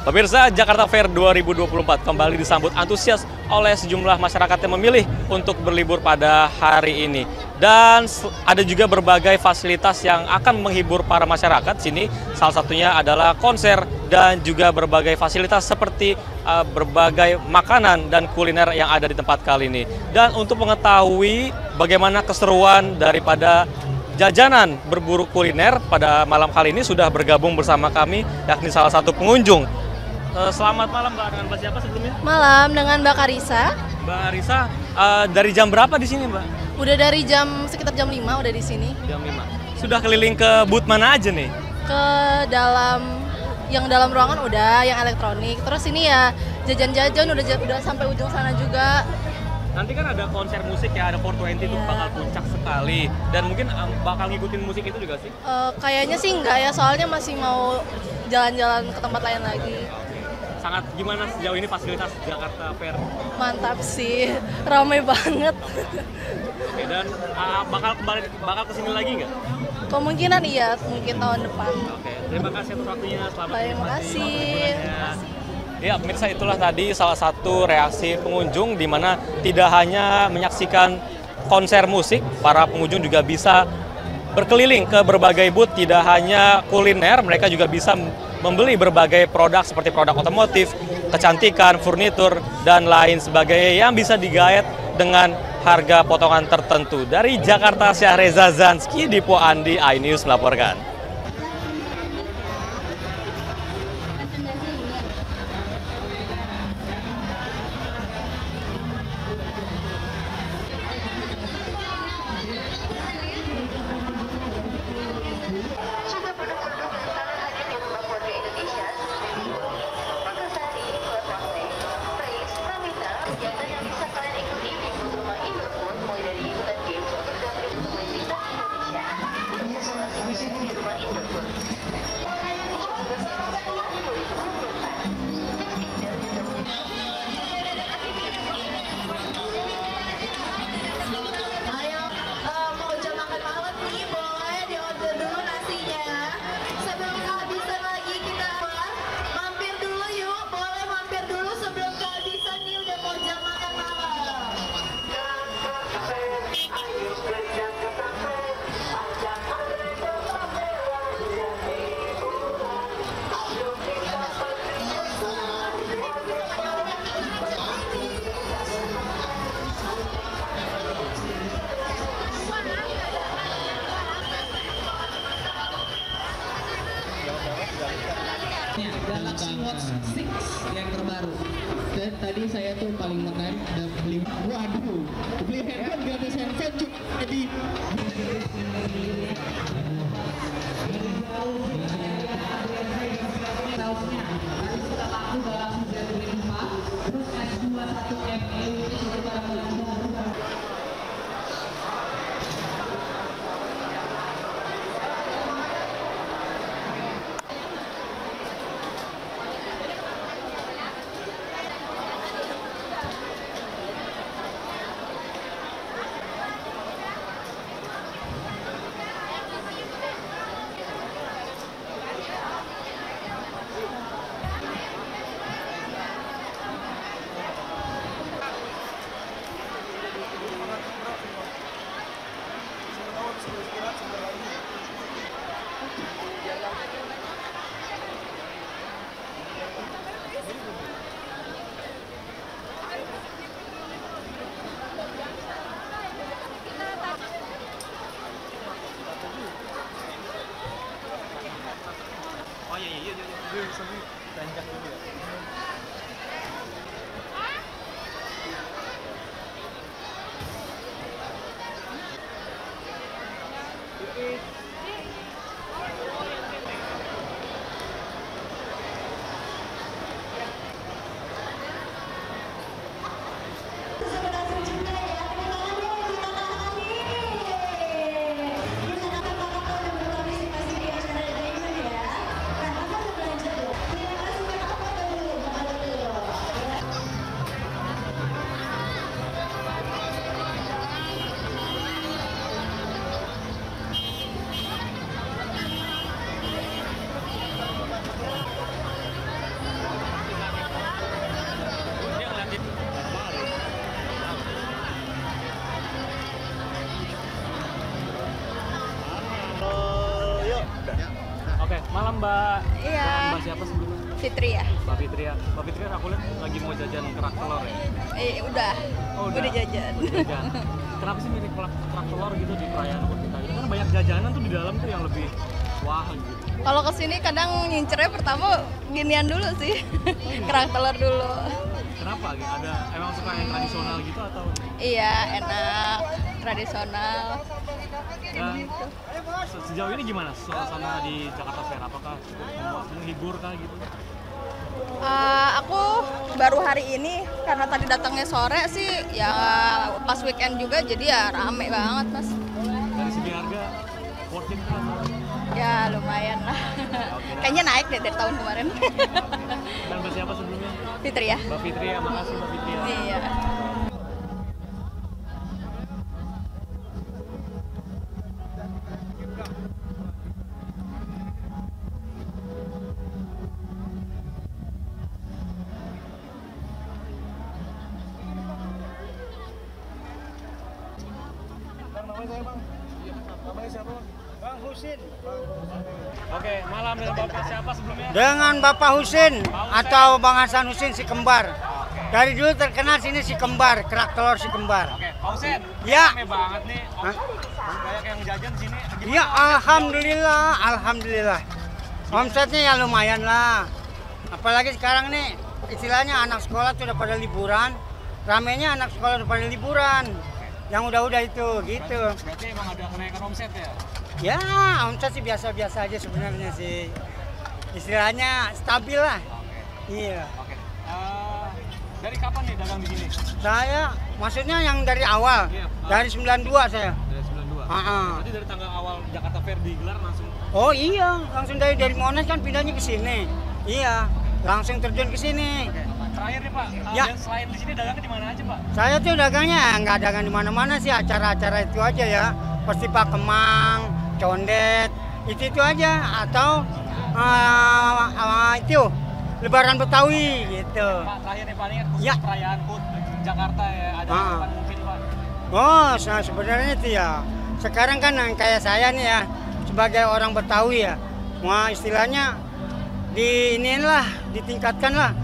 Pemirsa, Jakarta Fair 2024 kembali disambut antusias oleh sejumlah masyarakat yang memilih untuk berlibur pada hari ini. Dan ada juga berbagai fasilitas yang akan menghibur para masyarakat sini. Salah satunya adalah konser dan juga berbagai fasilitas seperti berbagai makanan dan kuliner yang ada di tempat kali ini. Dan untuk mengetahui bagaimana keseruan daripada jajanan berburu kuliner pada malam kali ini sudah bergabung bersama kami, yakni salah satu pengunjung. Selamat malam Mbak, dengan Mbak siapa sebelumnya? Malam, dengan Mbak Karisa. Mbak Karisa, dari jam berapa di sini Mbak? Udah dari sekitar jam 5 udah di sini. Jam 5. Sudah keliling ke booth mana aja nih? Ke dalam, yang dalam ruangan udah, yang elektronik. Terus ini ya jajan-jajan udah sampai ujung sana juga. Nanti kan ada konser musik ya, ada 420 itu bakal puncak sekali. Dan mungkin bakal ngikutin musik itu juga sih? Kayaknya sih enggak ya, soalnya masih mau jalan-jalan ke tempat lain lagi. Sangat gimana sejauh ini fasilitas Jakarta Fair? Mantap sih, ramai banget. Oke, dan bakal kesini lagi nggak? Kemungkinan iya, mungkin tahun depan. Oke, terima kasih atas waktunya. Terima kasih. Ya pemirsa, itulah tadi salah satu reaksi pengunjung di mana tidak hanya menyaksikan konser musik, para pengunjung juga bisa berkeliling ke berbagai booth, tidak hanya kuliner, mereka juga bisa membeli berbagai produk seperti produk otomotif, kecantikan, furnitur, dan lain sebagainya yang bisa digaet dengan harga potongan tertentu. Dari Jakarta, Syahreza Zansky, Dipo Andi, iNews melaporkan. Dalam Watch 6 yang terbaru. Dan tadi saya tuh paling menarik dan beli, waduh, beli handphone gratis, handphone cuma jadi selfnya tadi sudah laku dalam 3 terus S21 Fitri ya. Mbak Fitri aku lihat lagi mau jajan kerak telor ya? Udah jajan. Kenapa sih milih kerak telor gitu di perayaan HUT kita? Karena banyak jajanan tuh di dalam tuh yang lebih wah gitu. Kalau kesini kadang ngincernya pertama ginian dulu sih, kerak telor dulu. Kenapa? Ada emang suka yang tradisional gitu atau? Iya, enak, tradisional. Dan sejauh ini gimana suasana di Jakarta Fair? Apakah menghibur kah gitu? Aku baru hari ini karena tadi datangnya sore sih, ya pas weekend juga jadi ya rame banget mas. Dari segi harga worth it kan? Ya lumayan lah. Kayaknya naik deh dari tahun kemarin. Dan Mbak siapa sebelumnya? Fitri ya. Mbak Fitri ya, makasih Mbak Fitri ya. Iya. Oke, malam dengan Bapak siapa sebelumnya? Dengan Bapak Husin atau Bang Hasan Husin si kembar. Oke. Dari dulu terkenal sini si kembar, kerak telor si kembar. Oke, Pak Husin. Ya. Rame banget nih. Banyak yang jajan sini. Iya, alhamdulillah. Omsetnya ya lumayan lah. Apalagi sekarang nih istilahnya anak sekolah sudah pada liburan, ramenya anak sekolah sudah pada liburan. Yang udah-udah itu, gitu. Berarti emang ada kenaikan omset ya? Ya, omset sih biasa-biasa aja sebenarnya sih. Istilahnya stabil lah. Oke. Iya. Oke. Dari kapan nih dagang di sini? Saya, maksudnya yang dari awal. Iya, dari 92 saya. Dari 92? Berarti dari tanggal awal Jakarta Fair digelar langsung? Oh iya, langsung dari Monas kan pindahnya ke sini. Iya, langsung terjun ke sini. Oke. Terakhir nih Pak, ya. Selain di sini dagangnya di mana aja Pak? Saya tuh dagangnya nggak dagang di mana-mana sih, acara-acara itu aja ya. Persib Kemang, Condet, itu aja. Atau itu Lebaran Betawi gitu. Pak, terakhir nih Pak, ini khusus ya. Perayaan HUT Jakarta ya, ada harapan mungkin Pak? Oh, nah sebenarnya itu ya. Sekarang kan kayak saya nih ya, sebagai orang Betawi ya. Wah istilahnya ditingkatkan lah.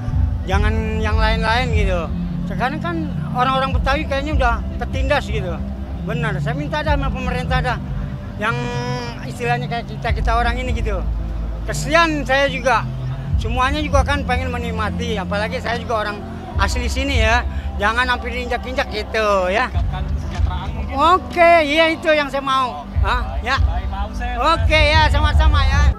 Jangan yang lain-lain gitu. Sekarang kan orang-orang Betawi kayaknya udah ketindas gitu. Benar, saya minta sama pemerintah yang istilahnya kayak kita orang ini gitu. Kesian saya juga. Semuanya juga kan pengen menikmati. Apalagi saya juga orang asli sini ya. Jangan hampir diinjak-injak gitu ya. Oke, iya itu yang saya mau. Baik, ya. Oke ya, sama-sama ya.